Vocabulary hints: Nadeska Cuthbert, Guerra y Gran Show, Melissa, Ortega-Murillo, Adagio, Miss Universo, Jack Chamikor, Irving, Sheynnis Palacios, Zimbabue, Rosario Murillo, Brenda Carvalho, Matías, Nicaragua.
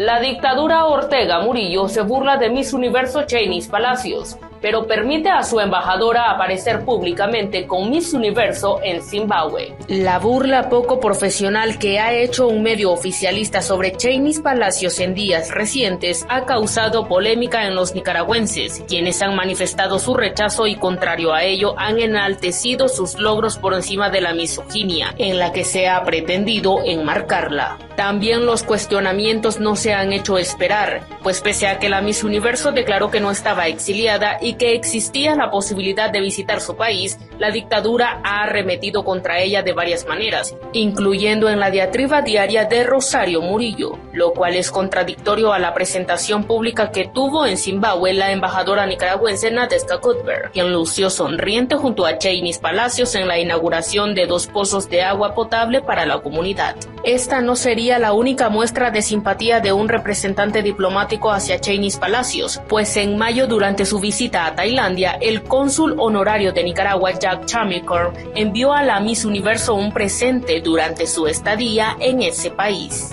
La dictadura Ortega-Murillo se burla de Miss Universo Sheynnis Palacios, pero permite a su embajadora aparecer públicamente con Miss Universo en Zimbabue. La burla poco profesional que ha hecho un medio oficialista sobre Sheynnis Palacios en días recientes ha causado polémica en los nicaragüenses, quienes han manifestado su rechazo y, contrario a ello, han enaltecido sus logros por encima de la misoginia en la que se ha pretendido enmarcarla. También los cuestionamientos no se han hecho esperar, pues pese a que la Miss Universo declaró que no estaba exiliada y que existía la posibilidad de visitar su país, la dictadura ha arremetido contra ella de varias maneras, incluyendo en la diatriba diaria de Rosario Murillo, lo cual es contradictorio a la presentación pública que tuvo en Zimbabue la embajadora nicaragüense Nadeska Cuthbert, quien lució sonriente junto a Sheynnis Palacios en la inauguración de 2 pozos de agua potable para la comunidad. Esta no sería la única muestra de simpatía de un representante diplomático hacia Sheynnis Palacios, pues en mayo, durante su visita a Tailandia, el cónsul honorario de Nicaragua, Jack Chamikor, envió a la Miss Universo un presente durante su estadía en ese país.